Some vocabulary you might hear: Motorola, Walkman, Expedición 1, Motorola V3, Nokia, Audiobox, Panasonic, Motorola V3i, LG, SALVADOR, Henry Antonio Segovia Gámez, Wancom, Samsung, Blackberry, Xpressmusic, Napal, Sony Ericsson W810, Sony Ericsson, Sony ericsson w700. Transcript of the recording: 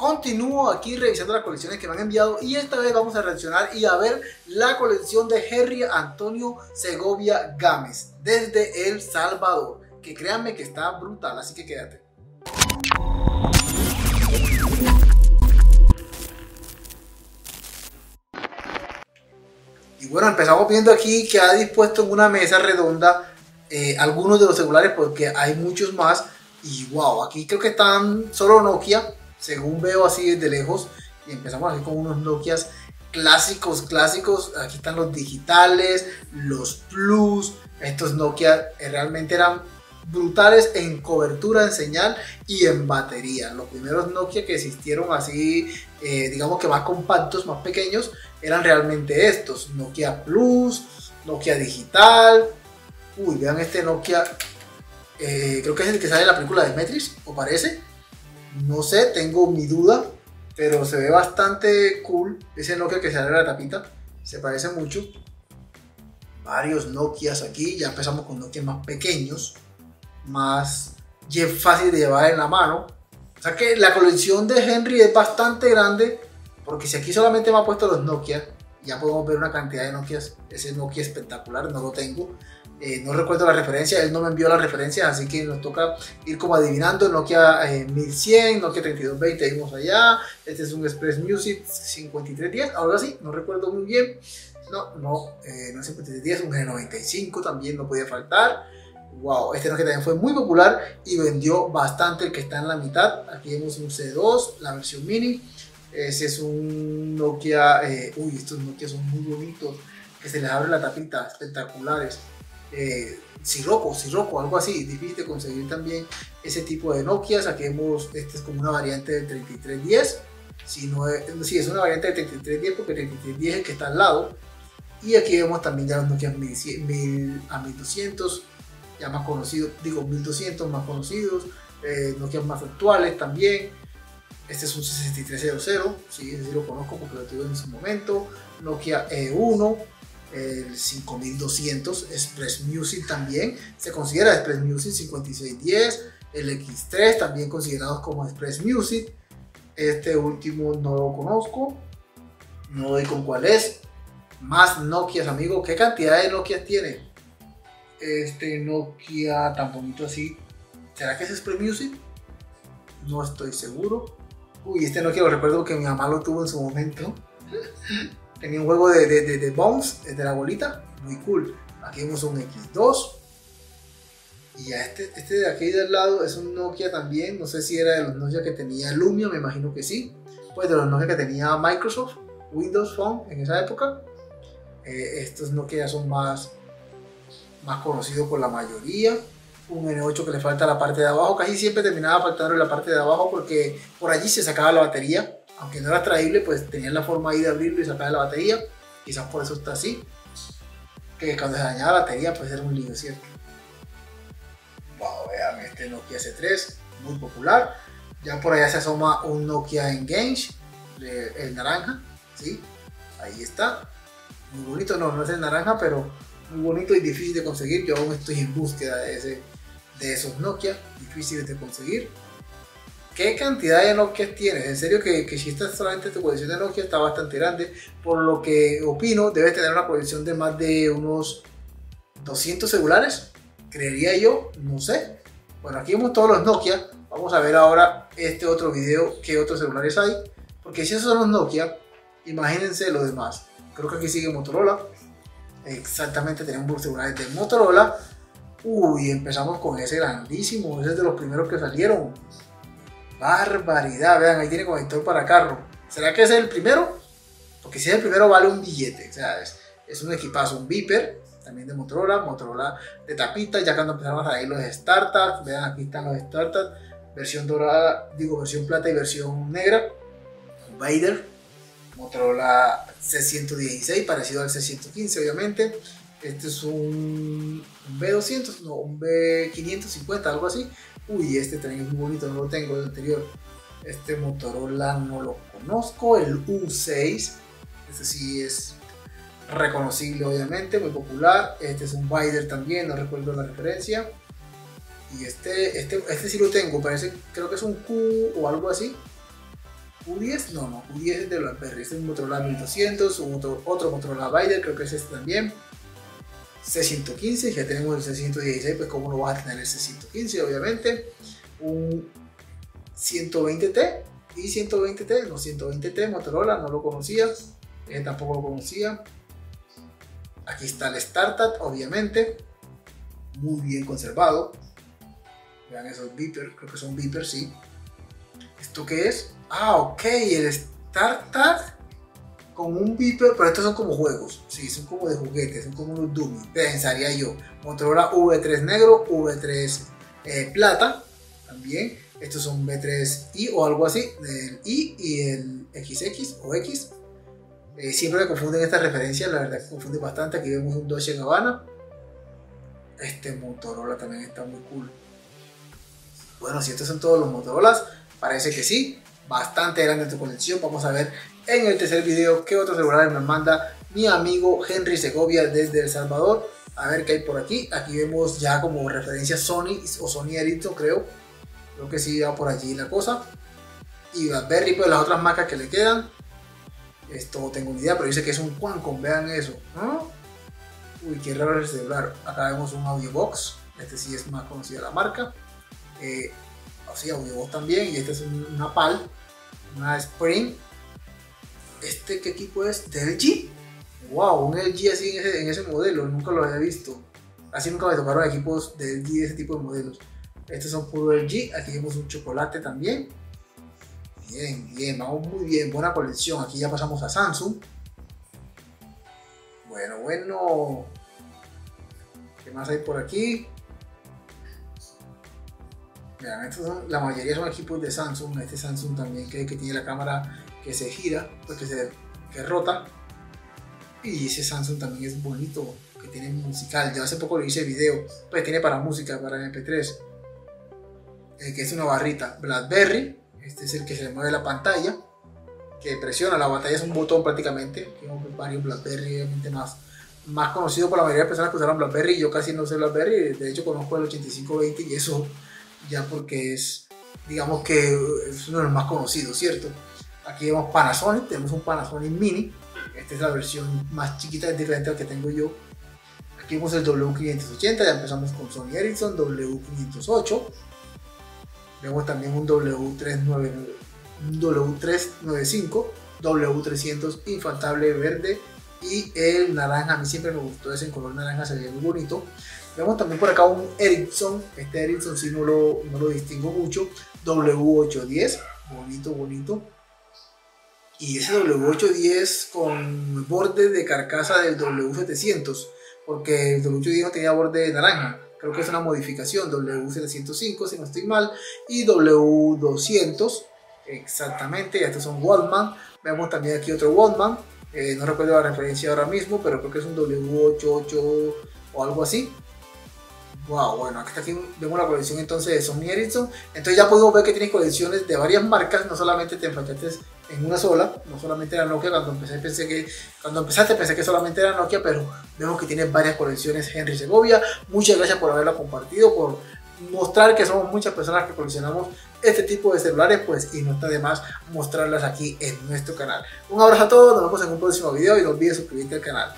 Continúo aquí revisando las colecciones que me han enviado y esta vez vamos a reaccionar y a ver la colección de Henry Antonio Segovia Gámez desde El Salvador, que créanme que está brutal, así que quédate. Y bueno, empezamos viendo aquí que ha dispuesto en una mesa redonda algunos de los celulares, porque hay muchos más. Y wow, aquí creo que están solo Nokia, según veo así desde lejos. Y empezamos aquí con unos Nokias clásicos. Aquí están los digitales, los Plus. Estos Nokia realmente eran brutales en cobertura, en señal y en batería. Los primeros Nokia que existieron así, digamos que más compactos, más pequeños, eran realmente estos. Nokia Plus, Nokia Digital. Uy, vean este Nokia. Creo que es el que sale en la película de Matrix, o parece. No sé, tengo mi duda, pero se ve bastante cool ese Nokia que sale en la tapita, se parece mucho. Varios Nokias aquí, ya empezamos con Nokias más pequeños, más fácil de llevar en la mano. O sea que la colección de Henry es bastante grande, porque si aquí solamente me ha puesto los Nokia, ya podemos ver una cantidad de Nokias. Ese Nokia espectacular, no lo tengo. No recuerdo la referencia, él no me envió las referencias, así que nos toca ir como adivinando. Nokia 1100, Nokia 3220, vimos allá. Este es un Express Music 5310, ahora sí, no recuerdo muy bien. No es 5310, un G95 también no podía faltar. Wow, este Nokia también fue muy popular y vendió bastante, el que está en la mitad. Aquí vemos un C2, la versión mini. Ese es un Nokia, uy, estos Nokia son muy bonitos, que se les abre la tapita, espectaculares. Sirocco, algo así, difícil de conseguir también ese tipo de Nokias. Aquí vemos, este es como una variante del 3310, es una variante del 3310 porque el 3310 es el que está al lado. Y aquí vemos también ya los Nokias 1000 a 1200, ya más conocidos, digo 1200 más conocidos, Nokias más actuales también. Este es un 6300, sí, ese sí lo conozco porque lo tuve en su momento. Nokia E1, el 5200, Express Music también, se considera Express Music 5610, el X3 también considerados como Express Music. Este último no lo conozco, no doy con cuál es. Más Nokias, amigos, ¿qué cantidad de Nokias tiene? Este Nokia tan bonito así, ¿será que es Express Music? No estoy seguro. Uy, este Nokia lo recuerdo que mi mamá lo tuvo en su momento. Tenía un juego de bounce, de la bolita, muy cool. Aquí vemos un X2. Y ya este de aquí del lado es un Nokia también. No sé si era de los Nokia que tenía Lumia, me imagino que sí. Pues de los Nokia que tenía Microsoft, Windows Phone en esa época. Estos Nokia ya son más conocidos por la mayoría. Un N8 que le falta la parte de abajo. Casi siempre terminaba faltando la parte de abajo porque por allí se sacaba la batería. Aunque no era traíble, pues tenían la forma ahí de abrirlo y sacar la batería. Quizás por eso está así. Que cuando se dañaba la batería, pues era un lío, ¿cierto? Wow, vean, este Nokia C3, muy popular. Ya por allá se asoma un Nokia Engage, el naranja, ¿sí? Ahí está. Muy bonito, no es el naranja, pero muy bonito y difícil de conseguir. Yo aún estoy en búsqueda de esos Nokia, difíciles de conseguir. ¿Qué cantidad de Nokia tienes? En serio que si estás solamente tu colección de Nokia está bastante grande. Por lo que opino, debes tener una colección de más de unos 200 celulares, creería yo, no sé. Bueno, aquí vemos todos los Nokia. Vamos a ver ahora este otro video, qué otros celulares hay. Porque si esos son los Nokia, imagínense los demás. Creo que aquí sigue Motorola. Exactamente, tenemos celulares de Motorola. Uy, empezamos con ese grandísimo, ese es de los primeros que salieron. Barbaridad, vean, ahí tiene conector para carro. ¿Será que ese es el primero? Porque si es el primero vale un billete. O sea, es un equipazo, un Viper, también de Motorola de tapita. Ya cuando empezamos a ir los startups, vean, aquí están los startups, versión dorada, digo versión plata y versión negra. Vader, Motorola C116, parecido al C115 obviamente. Este es un B200, no, un B550, algo así. Uy, este también es muy bonito, no lo tengo, el anterior. Este Motorola no lo conozco, el U6. Este sí es reconocible, obviamente, muy popular. Este es un Vider también, no recuerdo la referencia. Y este sí lo tengo, parece, creo que es un Q o algo así. U10, no, U10 es de Blackberry, este es un Motorola 1200, otro Motorola Vider, creo que es este también. C115, ya tenemos el C116, pues cómo no vas a tener el C115, obviamente. Un 120T y 120T, no, 120T Motorola, no lo conocía, tampoco lo conocía. Aquí está el Startup, obviamente, muy bien conservado. Vean esos beepers, creo que son beepers, sí. ¿Esto qué es? Ah, ok, el Startup con un beeper, pero estos son como juegos, sí, son como de juguetes, son como unos dummies, pensaría yo. Motorola V3 negro, V3 plata, también. Estos son V3i o algo así, el i y el xx o x. Siempre me confunden estas referencias, la verdad que confunde bastante. Aquí vemos un Dolce & Gabbana. Este Motorola también está muy cool. Bueno, si estos son todos los Motorolas, parece que sí, bastante grande tu colección. Vamos a ver en el tercer video qué otros celulares nos manda mi amigo Henry Segovia desde El Salvador. A ver qué hay por aquí. Aquí vemos ya como referencia Sony o Sony Ericsson, creo que sí va por allí la cosa. Y Blackberry, pues las otras marcas que le quedan. Esto tengo una idea, pero dice que es un Wancom, vean eso, ¿no? Uy, qué raro el celular. Acá vemos un Audiobox, este sí es más conocida la marca. Así, Audiobox también, y este es un Napal, una Spring. ¿Este qué equipo es? ¿De LG? ¡Wow! Un LG así en ese modelo, nunca lo había visto. Así nunca me tocaron equipos de LG de ese tipo de modelos. Estos son puro LG, aquí vemos un chocolate también. Bien, bien, vamos muy bien, buena colección. Aquí ya pasamos a Samsung. Bueno. ¿Qué más hay por aquí? Vean, estos son, la mayoría son equipos de Samsung. Este Samsung también que tiene la cámara que se gira, pues que rota. Y ese Samsung también es bonito, que tiene musical. Yo hace poco lo hice video, pues tiene para música, para MP3. El que es una barrita, Blackberry. Este es el que se le mueve la pantalla, que presiona, la pantalla es un botón prácticamente. Tengo varios Blackberry, obviamente más conocido por la mayoría de personas que usaron Blackberry. Yo casi no sé Blackberry, de hecho conozco el 8520 y eso ya porque es, digamos que es uno de los más conocidos, ¿cierto? Aquí vemos Panasonic, tenemos un Panasonic Mini, esta es la versión más chiquita, es diferente al que tengo yo. Aquí vemos el W580, ya empezamos con Sony Ericsson, W508. Vemos también un W395, W300 infaltable verde y el naranja. A mí siempre me gustó ese en color naranja, se ve muy bonito. Vemos también por acá un Ericsson. Este Ericsson sí no lo distingo mucho. W810, bonito. Y ese W810 con borde de carcasa del W700, porque el W810 no tenía borde de naranja. Creo que es una modificación, W705 si no estoy mal, y W200 exactamente. Estos son Walkman. Vemos también aquí otro Walkman, no recuerdo la referencia ahora mismo, pero creo que es un W88 o algo así. Wow, bueno, aquí vemos la colección entonces de Sony Ericsson. Entonces ya podemos ver que tienes colecciones de varias marcas, no solamente te enfrentaste en una sola, no solamente era Nokia. Cuando empezaste pensé que solamente era Nokia, pero vemos que tienes varias colecciones, Henry Segovia. Muchas gracias por haberla compartido, por mostrar que somos muchas personas que coleccionamos este tipo de celulares, pues, y no está de más mostrarlas aquí en nuestro canal. Un abrazo a todos, nos vemos en un próximo video y no olvides suscribirte al canal.